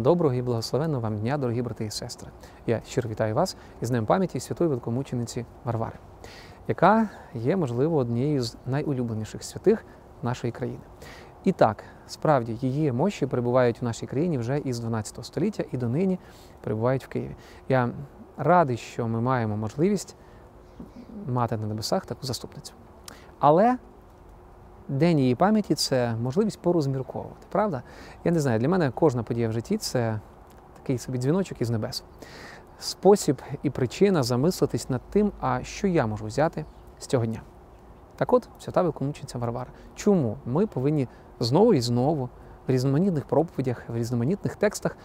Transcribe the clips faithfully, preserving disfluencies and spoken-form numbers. Доброго і благословенного вам дня, дорогі брати і сестри! Я щиро вітаю вас із Днем пам'яті святої великомучениці Варвари, яка є, можливо, однією з найулюбленіших святих нашої країни. І так, справді, її мощі перебувають в нашій країні вже із дванадцятого століття і донині перебувають в Києві. Я радий, що ми маємо можливість мати на небесах таку заступницю. Але День її пам'яті – це можливість порозмірковувати, правда? Я не знаю, для мене кожна подія в житті – це такий собі дзвіночок із небес. Спосіб і причина замислитись над тим, а що я можу взяти з цього дня. Так от, свята великомучениця Варвара. Чому ми повинні знову і знову в різноманітних проповідях, в різноманітних текстах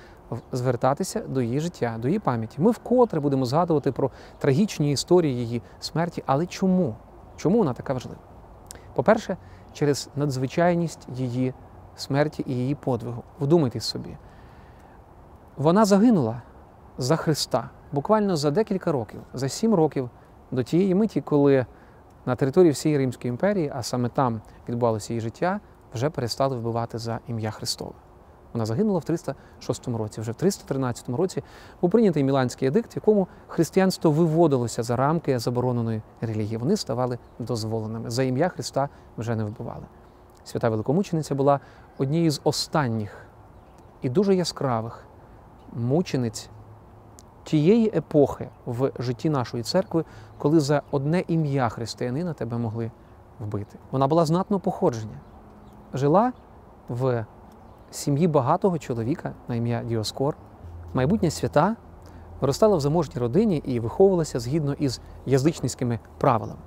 звертатися до її життя, до її пам'яті? Ми вкотре будемо згадувати про трагічні історії її смерті, але чому? Чому вона така важлива? По-перше, через надзвичайність її смерті і її подвигу. Вдумайтесь собі. Вона загинула за Христа буквально за декілька років, за сім років до тієї миті, коли на території всієї Римської імперії, а саме там відбувалося її життя, вже перестали вбивати за ім'я Христове. Вона загинула в триста шостому році. Вже в триста тринадцятому році був прийнятий Міланський едикт, в якому християнство виводилося за рамки забороненої релігії. Вони ставали дозволеними. За ім'я Христа вже не вбивали. Свята великомучениця була однією з останніх і дуже яскравих мучениць тієї епохи в житті нашої церкви, коли за одне ім'я християнина тебе могли вбити. Вона була знатного походження. Жила в сім'ї багатого чоловіка на ім'я Діоскор. Майбутня свята виростала в заможній родині і виховувалася згідно із язичницькими правилами.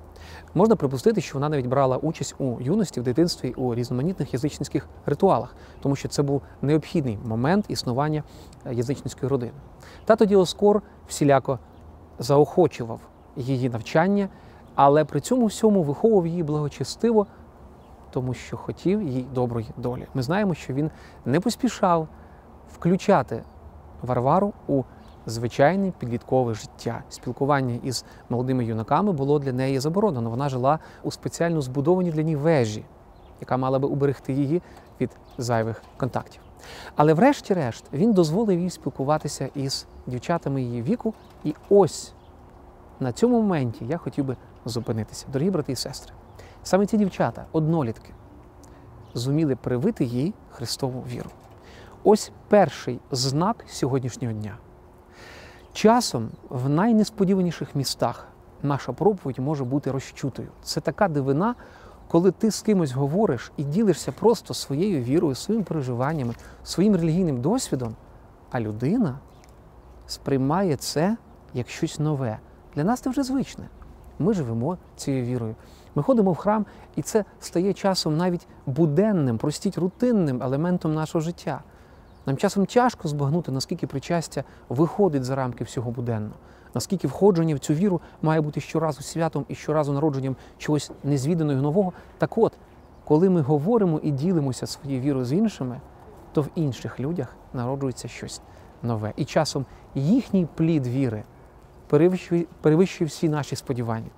Можна припустити, що вона навіть брала участь у юності, в дитинстві у різноманітних язичницьких ритуалах, тому що це був необхідний момент існування язичницької родини. Тато Діоскор всіляко заохочував її навчання, але при цьому всьому виховував її благочестиво, тому що хотів їй доброї долі. Ми знаємо, що він не поспішав включати Варвару у звичайне підліткове життя. Спілкування із молодими юнаками було для неї заборонено. Вона жила у спеціально збудованій для неї вежі, яка мала би уберегти її від зайвих контактів. Але врешті-решт він дозволив їй спілкуватися із дівчатами її віку. І ось на цьому моменті я хотів би зупинитися. Дорогі брати і сестри, саме ці дівчата, однолітки, зуміли привити їй Христову віру. Ось перший знак сьогоднішнього дня. Часом в найнесподіваніших містах наша проповідь може бути розчутою. Це така дивина, коли ти з кимось говориш і ділишся просто своєю вірою, своїми переживаннями, своїм релігійним досвідом, а людина сприймає це як щось нове. Для нас це вже звичне. Ми живемо цією вірою. Ми ходимо в храм, і це стає часом навіть буденним, простіть, рутинним елементом нашого життя. Нам часом тяжко збагнути, наскільки причастя виходить за рамки всього буденного, наскільки входження в цю віру має бути щоразу святом і щоразу народженням чогось незвіданого і нового. Так от, коли ми говоримо і ділимося своєю вірою з іншими, то в інших людях народжується щось нове. І часом їхній плід віри перевищує, перевищує всі наші сподівання.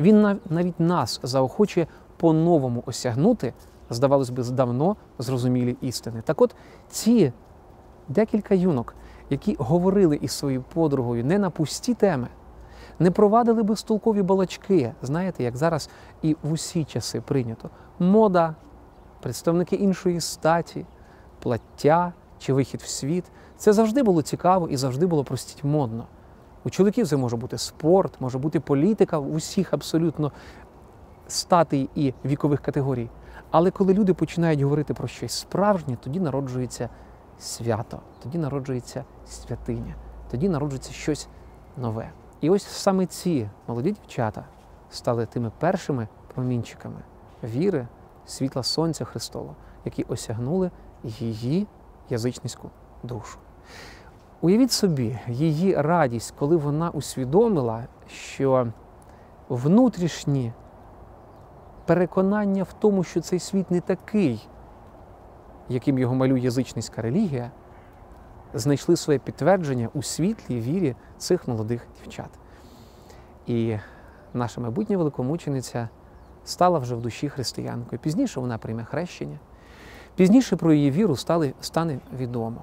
Він навіть нас заохочує по-новому осягнути, здавалось би, давно зрозумілі істини. Так от, ці декілька юнок, які говорили із своєю подругою не на пусті теми, не провадили безтолкові балачки, знаєте, як зараз і в усі часи прийнято. Мода, представники іншої статі, плаття чи вихід в світ – це завжди було цікаво і завжди було, простіть, модно. У чоловіків це може бути спорт, може бути політика, в усіх абсолютно статей і вікових категорій. Але коли люди починають говорити про щось справжнє, тоді народжується свято, тоді народжується святиня, тоді народжується щось нове. І ось саме ці молоді дівчата стали тими першими промінчиками віри, світла Сонця Христова, які осягнули її язичницьку душу. Уявіть собі її радість, коли вона усвідомила, що внутрішні переконання в тому, що цей світ не такий, яким його малює язичницька релігія, знайшли своє підтвердження у світлій вірі цих молодих дівчат. І наша майбутня великомучениця стала вже в душі християнкою. Пізніше вона прийме хрещення, пізніше про її віру стане відомо.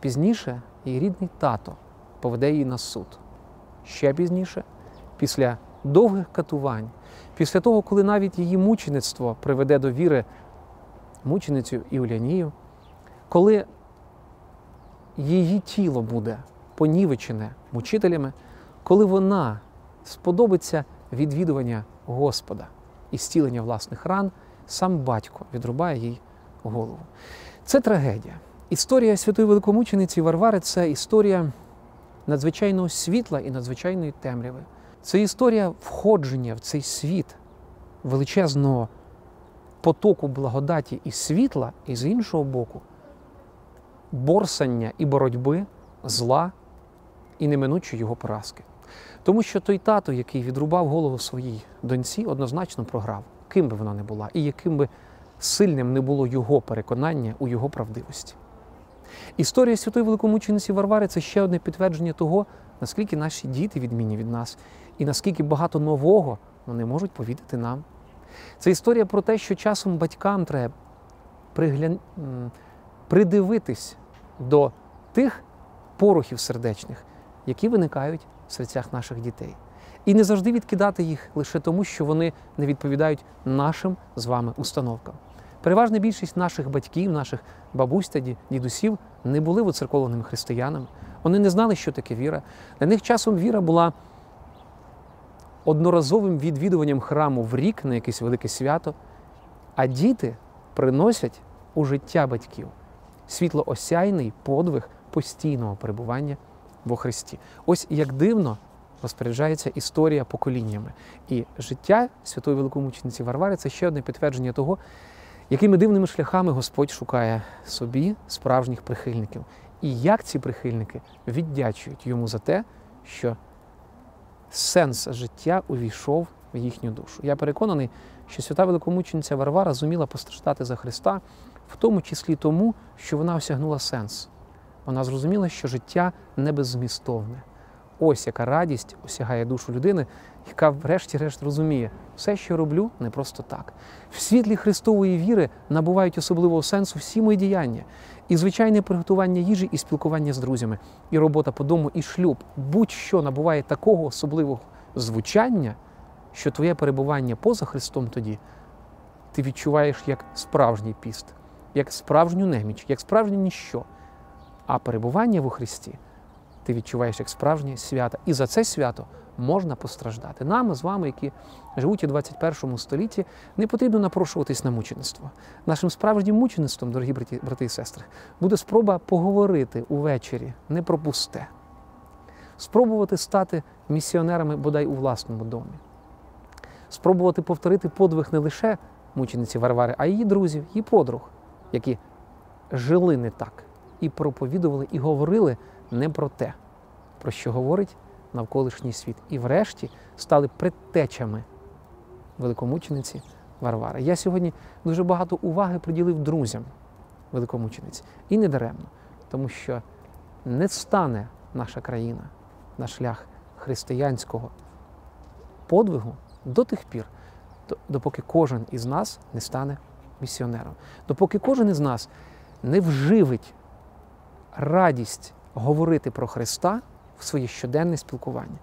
Пізніше її рідний тато поведе її на суд. Ще пізніше, після довгих катувань, після того, коли навіть її мучеництво приведе до віри мученицю Іулянію, коли її тіло буде понівечене мучителями, коли вона сподобиться відвідування Господа і зцілення власних ран, сам батько відрубає їй голову. Це трагедія. Історія святої великомучениці Варвари – це історія надзвичайного світла і надзвичайної темряви. Це історія входження в цей світ величезного потоку благодаті і світла, і з іншого боку борсання і боротьби, зла і неминучої його поразки. Тому що той тато, який відрубав голову своїй доньці, однозначно програв, ким би вона не була і яким би сильним не було його переконання у його правдивості. Історія святої великомучениці Варвари – це ще одне підтвердження того, наскільки наші діти відмінні від нас і наскільки багато нового вони можуть повідати нам. Це історія про те, що часом батькам треба пригля... придивитись до тих порухів сердечних, які виникають в серцях наших дітей. І не завжди відкидати їх лише тому, що вони не відповідають нашим з вами установкам. Переважна більшість наших батьків, наших бабусь та дідусів не були воцерковленими християнами. Вони не знали, що таке віра. Для них часом віра була одноразовим відвідуванням храму в рік на якесь велике свято. А діти приносять у життя батьків світлоосяйний подвиг постійного перебування во Христі. Ось як дивно розпоряджається історія поколіннями. І життя святої великомучениці Варвари – це ще одне підтвердження того, якими дивними шляхами Господь шукає собі справжніх прихильників. І як ці прихильники віддячують йому за те, що сенс життя увійшов в їхню душу. Я переконаний, що свята великомучениця Варвара зуміла постраждати за Христа, в тому числі тому, що вона осягнула сенс. Вона зрозуміла, що життя не беззмістовне. Ось яка радість осягає душу людини, яка врешті-решт розуміє, все, що роблю, не просто так. В світлі Христової віри набувають особливого сенсу всі мої діяння. І звичайне приготування їжі, і спілкування з друзями, і робота по дому, і шлюб. Будь-що набуває такого особливого звучання, що твоє перебування поза Христом тоді ти відчуваєш як справжній піст, як справжню неміч, як справжнє ніщо. А перебування во Христі ти відчуваєш як справжнє свято. І за це свято можна постраждати. Нам з вами, які живуть у двадцять першому столітті, не потрібно напрошуватись на мучеництво. Нашим справжнім мучеництвом, дорогі брати і сестри, буде спроба поговорити увечері, не про пусте. Спробувати стати місіонерами, бодай, у власному домі. Спробувати повторити подвиг не лише мучениці Варвари, а її друзів, її подруг, які жили не так і проповідували, і говорили не про те, про що говорить навколишній світ. І врешті стали предтечами великомучениці Варвари. Я сьогодні дуже багато уваги приділив друзям великомучениці. І не даремно, тому що не стане наша країна на шлях християнського подвигу до тих пір, допоки кожен із нас не стане місіонером. Допоки кожен із нас не вживить радість говорити про Христа в своє щоденне спілкування.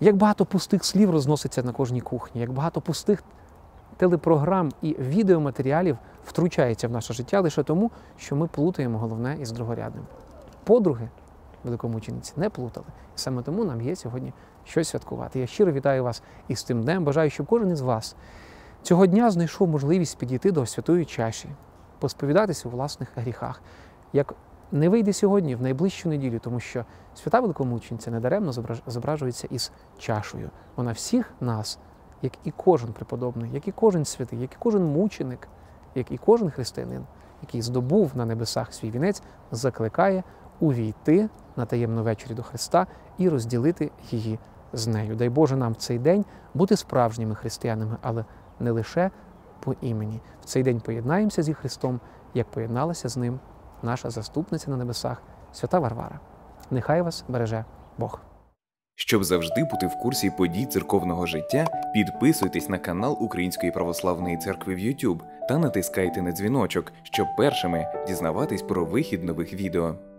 Як багато пустих слів розноситься на кожній кухні, як багато пустих телепрограм і відеоматеріалів втручається в наше життя лише тому, що ми плутаємо головне із другорядним. Подруги великомучениці не плутали. І саме тому нам є сьогодні щось святкувати. Я щиро вітаю вас із тим днем. Бажаю, щоб кожен із вас цього дня знайшов можливість підійти до святої чаші, посповідатися у власних гріхах, як не вийде сьогодні, в найближчу неділю, тому що свята великомучениця недаремно зображується із чашею. Вона всіх нас, як і кожен преподобний, як і кожен святий, як і кожен мученик, як і кожен християнин, який здобув на небесах свій вінець, закликає увійти на таємну вечерю до Христа і розділити її з нею. Дай Боже нам в цей день бути справжніми християнами, але не лише по імені. В цей день поєднаємося зі Христом, як поєдналася з Ним наша заступниця на небесах, свята Варвара. Нехай вас береже Бог. Щоб завжди бути в курсі подій церковного життя, підписуйтесь на канал Української православної церкви в YouTube та натискайте на дзвіночок, щоб першими дізнаватись про вихід нових відео.